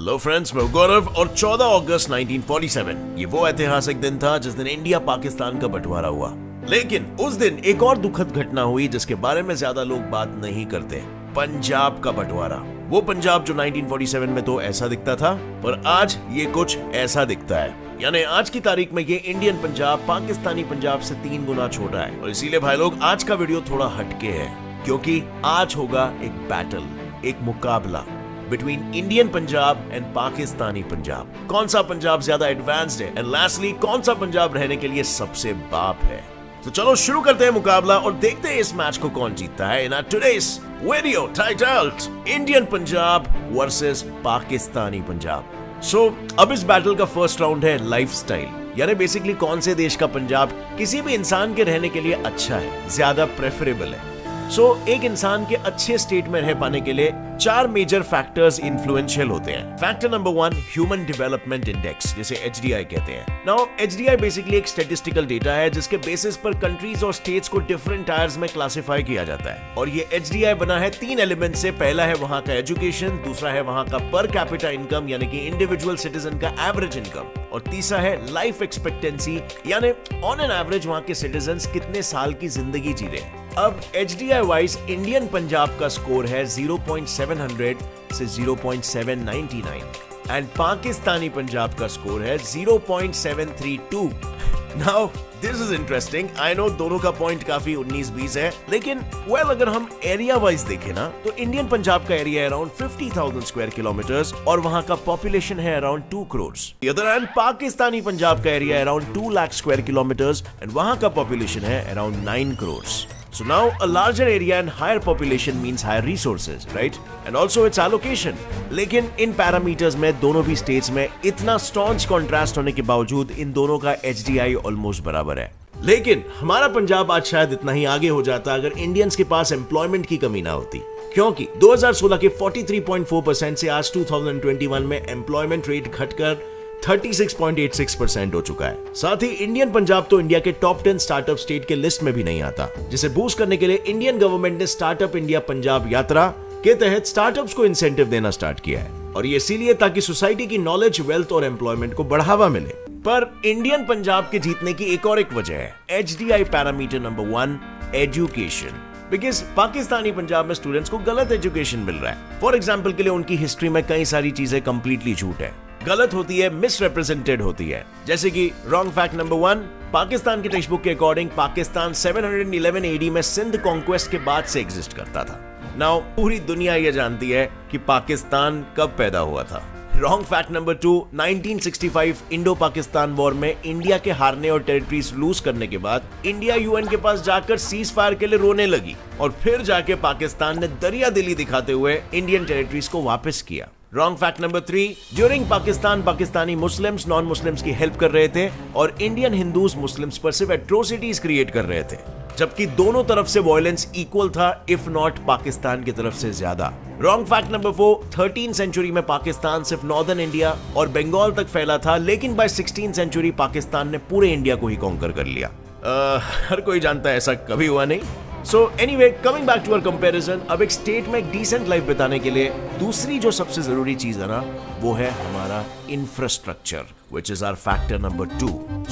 Hello friends, मैं गौरव और 14 अगस्त 1947 ये वो ऐतिहासिक दिन था जिस दिन इंडिया पाकिस्तान का बंटवारा हुआ। लेकिन उस दिन एक और दुखद घटना हुई जिसके बारे में ज्यादा लोग बात नहीं करते, पंजाब का बंटवारा। वो पंजाब जो 1947 में तो ऐसा दिखता था, पर आज ये कुछ ऐसा दिखता है। यानी आज की तारीख में ये इंडियन पंजाब पाकिस्तानी पंजाब से 3 गुना छोटा है। और इसीलिए भाई लोग आज का वीडियो थोड़ा हटके है, क्योंकि आज होगा एक बैटल, एक मुकाबला between Indian Punjab and Pakistani Punjab. कौन सा पंजाब ज्यादा एडवांस्ड है एंड लास्टली कौन सा पंजाब रहने के लिए सबसे बाप है। तो चलो शुरू करते हैं मुकाबला और देखते हैं इस मैच को कौन जीतता है in today's video titled Indian Punjab versus Pakistani Punjab. अब इस बैटल का फर्स्ट राउंड है लाइफस्टाइल, यानी बेसिकली कौन से देश का पंजाब किसी भी इंसान के रहने के लिए अच्छा है, ज्यादा प्रेफरेबल है। एक इंसान के अच्छे स्टेट में रह पाने के लिए 4 मेजर फैक्टर्स इन्फ्लुएंशियल होते हैं। Factor number 1 human development index, जिसे HDI कहते हैं। नाउ HDI बेसिकली एक स्टैटिस्टिकल डेटा है जिसके बेसिस पर कंट्रीज और स्टेट्स को डिफरेंट टायर्स में क्लासिफाई किया जाता है। और ये HDI बना है 3 एलिमेंट से। पहला है वहाँ का एजुकेशन, दूसरा है वहाँ का पर कैपिटा इनकम यानी कि इंडिविजुअल सिटीजन का एवरेज इनकम, और तीसरा है लाइफ एक्सपेक्टेंसी यानी ऑन एन एवरेज वहाँ के सिटीजन कितने साल की जिंदगी जी रहे हैं। अब HDI वाइज इंडियन पंजाब का स्कोर है 0.700 से 0.799 एंड पाकिस्तानी पंजाब का स्कोर है 0.732। Now this is interesting. I know दोनों का पॉइंट काफी 19-20 है, लेकिन अगर हम एरिया वाइज देखें ना, तो इंडियन पंजाब का एरिया अराउंड 50,000 स्क्वायर किलोमीटर्स और वहां का पॉपुलेशन है around 2 crore. Other and Pakistani Punjab का area around 2 lakh square kilometres and वहां का पॉपुलेशन है around 9 crore. So now a larger area and higher population means higher resources, right? And also its allocation. लेकिन इन parameters में दोनों भी स्टेट्स में इतना स्टॉन्च कॉन्ट्रास्ट होने के बावजूद इन दोनों का HDI ऑलमोस्ट बराबर है। लेकिन हमारा पंजाब आज शायद इतना ही आगे हो जाता अगर इंडियंस के पास एम्प्लॉयमेंट की कमी ना होती, क्योंकि 2016 के 43.4% से आज 2021 में एम्प्लॉयमेंट रेट घटकर 36.86% हो चुका है। साथ ही इंडियन पंजाब तो इंडिया के टॉप 10 स्टार्टअप स्टेट के लिस्ट में भी नहीं आता, जिसे बूस्ट करने के लिए इंडियन गवर्नमेंट ने स्टार्टअप इंडिया पंजाब यात्रा के तहत स्टार्टअप्स को इंसेंटिव देना स्टार्ट किया है। और ये इसीलिए ताकि सोसाइटी की नॉलेज, वेल्थ और एम्प्लॉयमेंट को बढ़ावा मिले। पर इंडियन पंजाब के जीतने की एक और एक वजह है HDI parameter number 1 education, because Pakistani Punjab में स्टूडेंट्स को गलत एजुकेशन मिल रहा है। फॉर एग्जाम्पल के लिए उनकी हिस्ट्री में कई सारी चीजें कंप्लीटली झूठ है, गलत होती है, मिसरिप्रेजेंटेड होती है। जैसे कि रॉन्ग फैक्ट नंबर 1, पाकिस्तान के टेक्स्ट बुक के अकॉर्डिंग पाकिस्तान 711 AD में सिंध कॉन्क्वेस्ट के बाद से एग्जिस्ट करता था। नाउ पूरी दुनिया ये जानती है कि पाकिस्तान कब पैदा हुआ था। Wrong fact number 2, 1965 Indo Pakistan war में इंडिया के हारने और टेरिटरीज लूज करने के बाद इंडिया UN के पास जाकर सीज फायर के लिए रोने लगी और फिर जाके पाकिस्तान ने दरिया दिली दिखाते हुए इंडियन टेरिटरीज को वापस किया। Wrong fact number 3, during Pakistan Pakistani Muslims non Muslims की हेल्प कर रहे थे और इंडियन हिंदूज मुस्लिम्स पर सिर्फ एट्रोसिटीज क्रिएट कर रहे थे, जबकि दोनों तरफ से वायलेंस इक्वल था, इफ नॉट पाकिस्तान की तरफ से ज्यादा। रॉन्ग फैक्ट नंबर 4, 13 सेंचुरी में पाकिस्तान सिर्फ नॉर्दर्न इंडिया और बंगाल तक फैला था, लेकिन बाय 16 सेंचुरी पाकिस्तान ने पूरे इंडिया को ही कॉन्कर कर लिया। हर कोई जानता है ऐसा कभी हुआ नहीं। So anyway, coming back to our comparison, अब एक स्टेट में एक decent life बिताने के लिए दूसरी जो सबसे जरूरी चीज है ना, वो है हमारा infrastructure, which is our factor number 2.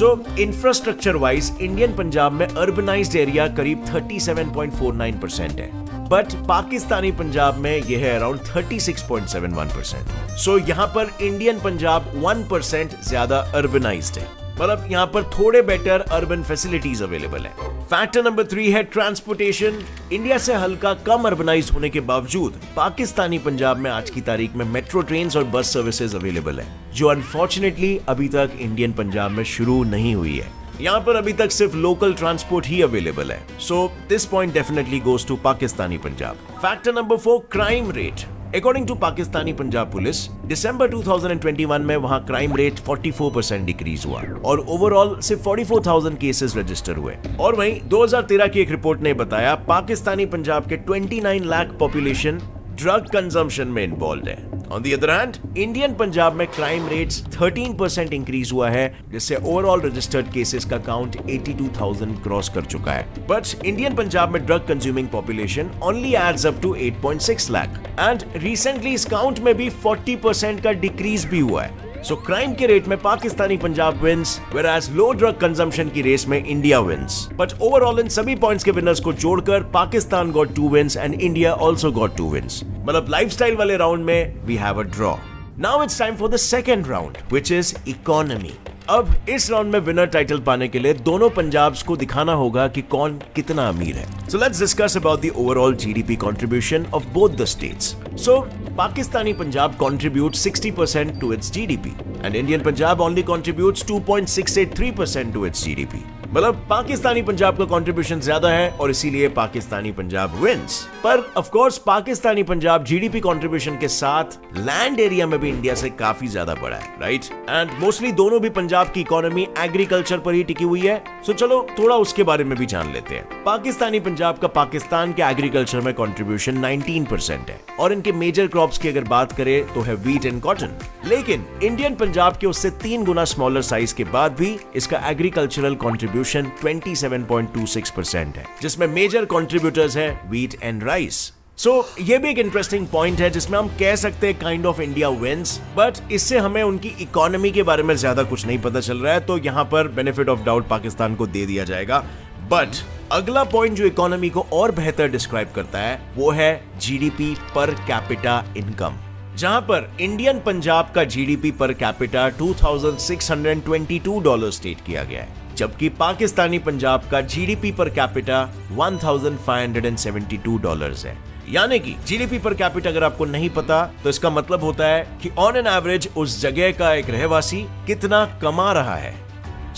So infrastructure wise Indian Punjab में अर्बनाइज्ड एरिया करीब 37.49% है, बट पाकिस्तानी पंजाब में यह है अराउंड 36.71%। सो यहाँ पर इंडियन पंजाब 1% ज्यादा अर्बनाइज्ड है, मतलब यहाँ पर थोड़े बेटर अर्बन फैसिलिटीज अवेलेबल है। फैक्टर नंबर 3 है ट्रांसपोर्टेशन। इंडिया से हल्का कम अर्बनाइज होने के बावजूद पाकिस्तानी पंजाब में आज की तारीख में मेट्रो ट्रेन और बस सर्विसेज अवेलेबल है, जो अनफॉर्चुनेटली अभी तक इंडियन पंजाब में शुरू नहीं हुई है। यहाँ पर अभी तक सिर्फ लोकल ट्रांसपोर्ट ही अवेलेबल है। So this point definitely goes to Pakistani Punjab. Factor number 4 crime rate. According to Pakistani Punjab police, December 2021 में वहां क्राइम रेट 44% डिक्रीज हुआ और ओवरऑल सिर्फ 44,000 केसेस रजिस्टर हुए। और वहीं 2013 की एक रिपोर्ट ने बताया पाकिस्तानी पंजाब के 29 लाख पॉपुलेशन ड्रग कंजम्पशन में इन्वॉल्व है On the other hand, Indian Punjab में क्राइम रेट्स 13% इंक्रीज हुआ है, जिससे ओवरऑल रजिस्टर्ड केसेस का काउंट 82,000 क्रॉस कर चुका है। बट इंडियन पंजाब में drug consuming population only adds up to 8.6 lakh and recently इस काउंट में भी 40% का डिक्रीज भी हुआ है। सो क्राइम के रेट में Pakistani Punjab wins, whereas low drug consumption की रेस में इंडिया विंस। बट ओवरऑल इन सभी पॉइंट्स के विनर्स को जोड़कर Pakistan got 2 wins and India also got 2 wins. मतलब लाइफस्टाइल वाले राउंड में we have a draw. Now it's time for the second round which is economy. अब इस राउंड में विनर टाइटल पाने के लिए दोनों पंजाब्स को दिखाना होगा कि कौन कितना अमीर है। So let's discuss about the overall GDP contribution of both the states. So Pakistani Punjab contributes 60% to its GDP and Indian Punjab only contributes 2.683% to its GDP. मतलब पाकिस्तानी पंजाब का कंट्रीब्यूशन ज्यादा है और इसीलिए पाकिस्तानी पंजाब विंस। पर of course Pakistani Punjab GDP contribution के साथ land area में भी इंडिया से काफी ज्यादा बड़ा है, राइट? एंड मोस्टली दोनों भी पंजाब की इकोनॉमी एग्रीकल्चर पर ही टिकी हुई है। सो चलो थोड़ा उसके बारे में भी जान लेते हैं। पाकिस्तानी पंजाब का पाकिस्तान के एग्रीकल्चर में कॉन्ट्रीब्यूशन 19% है और इनके मेजर क्रॉप्स की अगर बात करें तो है व्हीट एंड कॉटन। लेकिन इंडियन पंजाब के उससे 3 गुना स्मॉलर साइज के बाद भी इसका एग्रीकल्चरल कॉन्ट्रीब्यूशन 27.26% है, जिसमें मेजर कंट्रीब्यूटर्स है व्हीट एंड राइस। सो ये भी एक इंटरेस्टिंग पॉइंट है जिसमें हम कह सकते हैं kind of India wins, but इससे हमें उनकी इकोनॉमी के बारे में ज्यादा कुछ नहीं पता चल रहा है, तो यहाँ पर बेनिफिट ऑफ डाउट पाकिस्तान को दे दिया जाएगा। बट अगला पॉइंट जो इकोनॉमी को और बेहतर डिस्क्राइब करता है वो है जीडीपी पर कैपिटा इनकम, जहां पर इंडियन पंजाब का जीडीपी पर कैपिटा $2,622 स्टेट किया गया है, जबकि पाकिस्तानी पंजाब का जीडीपी पर कैपिटा $1,572 है। यानी कि जीडीपी पर कैपिटा अगर आपको नहीं पता तो इसका मतलब होता है कि ऑन एन एवरेज उस जगह का एक रहवासी कितना कमा रहा है।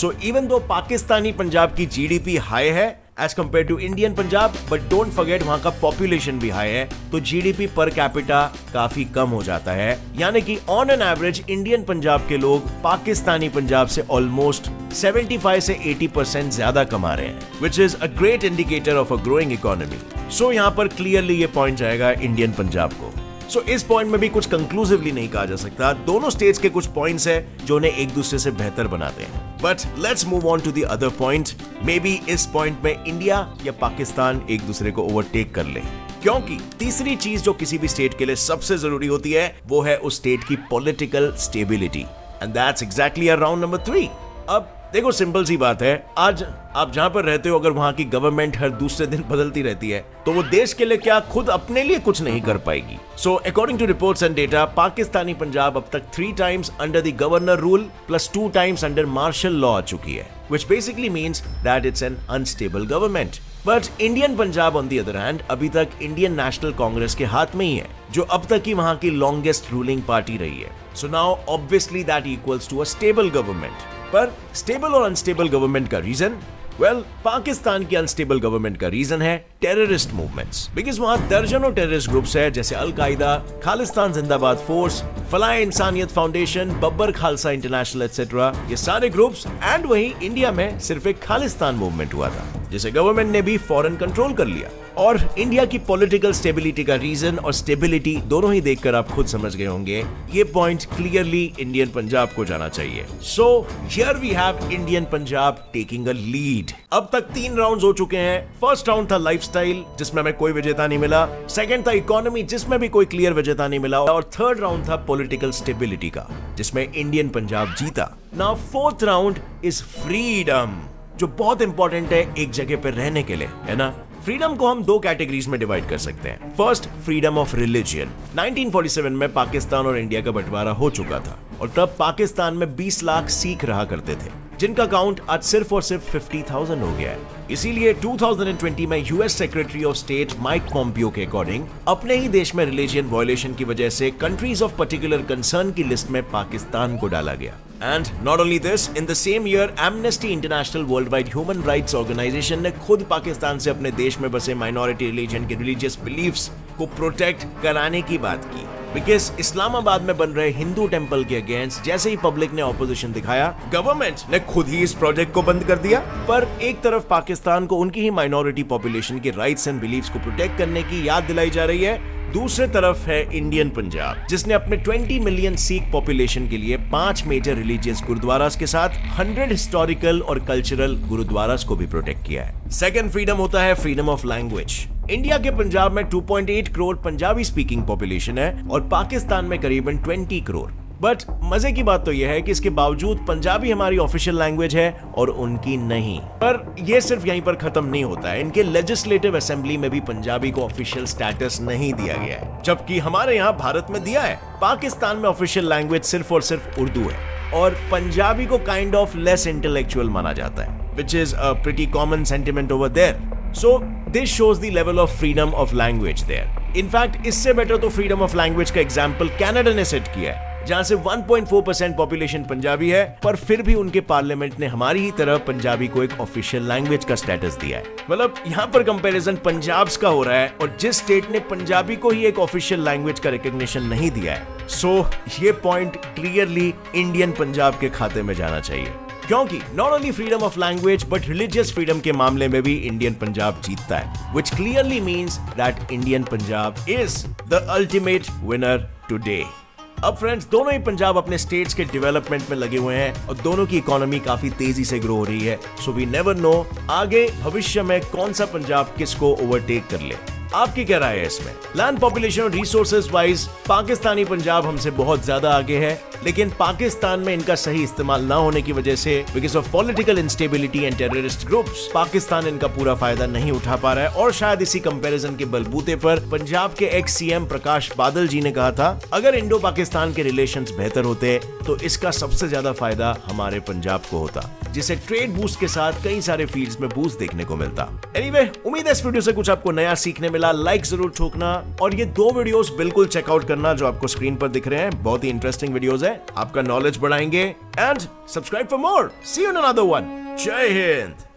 So even though Pakistani Punjab की जीडीपी हाई है as compare to Indian Punjab, but don't forget वहां का पॉपुलेशन भी हाई है, तो जीडीपी पर कैपिटा काफी कम हो जाता है। यानी कि on an average Indian Punjab के लोग पाकिस्तानी पंजाब से ऑलमोस्ट 75 से 80% ज्यादा कमा रहे हैं, which is a great indicator of a growing economy. So यहाँ पर क्लियरली ये पॉइंट जाएगा इंडियन पंजाब को। सो इस पॉइंट में भी कुछ कंक्लूसिवली नहीं कहा जा सकता, दोनों स्टेट्स के कुछ पॉइंट्स हैं जो उन्हें एक दूसरे से बेहतर बनाते हैं। But let's move on to the other point. Maybe इस पॉइंट में इंडिया या पाकिस्तान एक दूसरे को ओवरटेक कर ले, क्योंकि तीसरी चीज जो किसी भी स्टेट के लिए सबसे जरूरी होती है वो है उस स्टेट की political stability and that's exactly round number 3। अब देखो सिंपल सी बात है, आज आप जहां पर रहते हो अगर वहां की गवर्नमेंट हर दूसरे दिन बदलती रहती है तो वो देश के लिए क्या खुद अपने लिए कुछ नहीं कर पाएगी। So according to reports and data, Pakistani Punjab अब तक 3 times under the governor rule plus 2 times under martial law आ चुकी है, which basically means that it's an unstable government. But Indian Punjab on the other hand अभी तक Indian National Congress के हाथ में ही है, जो अब तक ही वहां की longest ruling party रही है. So now obviously that equals to a stable government. पर stable और unstable government का reason? Well, पाकिस्तान की अनस्टेबल गवर्नमेंट का रीजन है टेररिस्ट मूवमेंट्स, बिकॉज वहां दर्जनों टेररिस्ट ग्रुप्स हैं जैसे अलकायदा, खालिस्तान जिंदाबाद force, Falah Insaniyat foundation, Babbar Khalsa international etcetera, ये सारे ग्रुप्स। एंड वहीं इंडिया में सिर्फ एक खालिस्तान मूवमेंट हुआ था जिसे गवर्नमेंट ने भी फॉरेन कंट्रोल कर लिया। और इंडिया की पॉलिटिकल स्टेबिलिटी का रीजन और स्टेबिलिटी दोनों ही देखकर आप खुद समझ गए होंगे, ये पॉइंट क्लियरली इंडियन पंजाब को जाना चाहिए। So here we have Indian Punjab taking a lead. अब तक 3 rounds हो चुके हैं। फर्स्ट राउंड था लाइफस्टाइल, जिसमें हमें कोई विजेता नहीं मिला। सेकंड था इकोनॉमी, जिसमें भी कोई क्लियर विजेता नहीं मिला। और थर्ड राउंड था पॉलिटिकल स्टेबिलिटी का, जिसमें इंडियन पंजाब जीता। Now fourth round is freedom, जो बहुत इंपॉर्टेंट है एक जगह पर रहने के लिए, है ना? फ्रीडम को हम 2 कैटेगरीज में डिवाइड कर सकते हैं। First, freedom of religion. 1947 में पाकिस्तान और इंडिया का बंटवारा हो चुका था और तब पाकिस्तान में 20 लाख सिख रहा करते थे, जिनका काउंट आज सिर्फ और सिर्फ 50,000 हो गया है। इसीलिए 2020 में US secretary of state Mike Pompeo के अकॉर्डिंग अपने ही देश में रिलीजियन वायलेशन की वजह से कंट्रीज ऑफ पर्टिकुलर कंसर्न की लिस्ट में पाकिस्तान को डाला गया। And not only this, in the same year, Amnesty International Worldwide Human Rights Organization ने खुद पाकिस्तान से अपने देश में बसे माइनॉरिटी रिलीजन के रिलीजियस बिलीफ्स को प्रोटेक्ट कराने की बात की। बिकॉज इस्लामाबाद में बन रहे हिंदू टेम्पल के अगेंस्ट जैसे ही पब्लिक ने ऑपोजिशन दिखाया, गवर्नमेंट ने खुद ही इस प्रोजेक्ट को बंद कर दिया। पर एक तरफ पाकिस्तान को उनकी ही माइनॉरिटी पॉपुलेशन के राइट्स एंड बिलीव्स को प्रोटेक्ट करने की याद दिलाई जा रही है, दूसरे तरफ है इंडियन पंजाब जिसने अपने 20 मिलियन सिख पॉपुलेशन के लिए 5 मेजर रिलीजियस गुरुद्वारास के साथ 100 हिस्टोरिकल और कल्चरल गुरुद्वारास को भी प्रोटेक्ट किया है। सेकंड फ्रीडम होता है फ्रीडम ऑफ लैंग्वेज। इंडिया के पंजाब में 2.8 करोड़ पंजाबी स्पीकिंग पॉपुलेशन है और पाकिस्तान में करीबन 20 करोड़। बट मजे की बात तो यह है कि इसके बावजूद पंजाबी हमारी ऑफिशियल लैंग्वेज है और उनकी नहीं। पर यह सिर्फ यहीं पर खत्म नहीं होता है, इनके लेजिस्लेटिव असेंबली में भी पंजाबी को ऑफिशियल स्टेटस नहीं दिया गया है, जबकि हमारे यहाँ भारत में दिया है। पाकिस्तान में ऑफिशियल लैंग्वेज सिर्फ और सिर्फ उर्दू है और पंजाबी को काइंड ऑफ लेस इंटेलेक्चुअल माना जाता है, which is a pretty common sentiment over there. So this shows the level of freedom of language there. In fact इससे बेटर तो फ्रीडम ऑफ लैंग्वेज का एग्जाम्पल कनाडा ने सेट किया है, जहां से 1.4% पॉपुलेशन पंजाबी है, पर फिर भी उनके पार्लियामेंट ने हमारी ही तरह पंजाबी को एक ऑफिशियल लैंग्वेज का स्टेटस दिया है। मतलब यहाँ पर कंपैरिजन पंजाब का हो रहा है और जिस स्टेट ने पंजाबी को ही एक ऑफिशियल लैंग्वेज का रिकॉग्निशन नहीं दिया है। सो ये पॉइंट क्लियरली इंडियन पंजाब के खाते में जाना चाहिए, क्योंकि not only freedom of language but religious freedom के मामले में भी इंडियन पंजाब जीतता है, which clearly means that Indian Punjab is the ultimate winner today. अब फ्रेंड्स, दोनों ही पंजाब अपने स्टेट्स के डेवलपमेंट में लगे हुए हैं और दोनों की इकोनॉमी काफी तेजी से ग्रो हो रही है। सो वी नेवर नो आगे भविष्य में कौन सा पंजाब किसको ओवरटेक कर ले। आपकी क्या राय है इसमें? लैंड, पॉपुलेशन और रिसोर्सेज वाइज पाकिस्तानी पंजाब हमसे बहुत ज्यादा आगे है, लेकिन पाकिस्तान में इनका सही इस्तेमाल ना होने की वजह से, because of political instability and terrorist groups, Pakistan इनका पूरा फायदा नहीं उठा पा रहा है। और शायद इसी कंपैरिजन के बलबूते पर पंजाब के ex-CM प्रकाश बादल जी ने कहा था, अगर इंडो पाकिस्तान के रिलेशंस बेहतर होते तो इसका सबसे ज्यादा फायदा हमारे पंजाब को होता, जिसे ट्रेड बूस्ट के साथ कई सारे फील्ड्स में बूस्ट देखने को मिलता। एनीवे, उम्मीद है इस वीडियो से कुछ आपको नया सीखने मिला। लाइक जरूर ठोकना और ये 2 वीडियोस बिल्कुल चेकआउट करना जो आपको स्क्रीन पर दिख रहे हैं। बहुत ही इंटरेस्टिंग वीडियोस हैं, आपका नॉलेज बढ़ाएंगे। And subscribe for more. See you in another one. जय हिंद।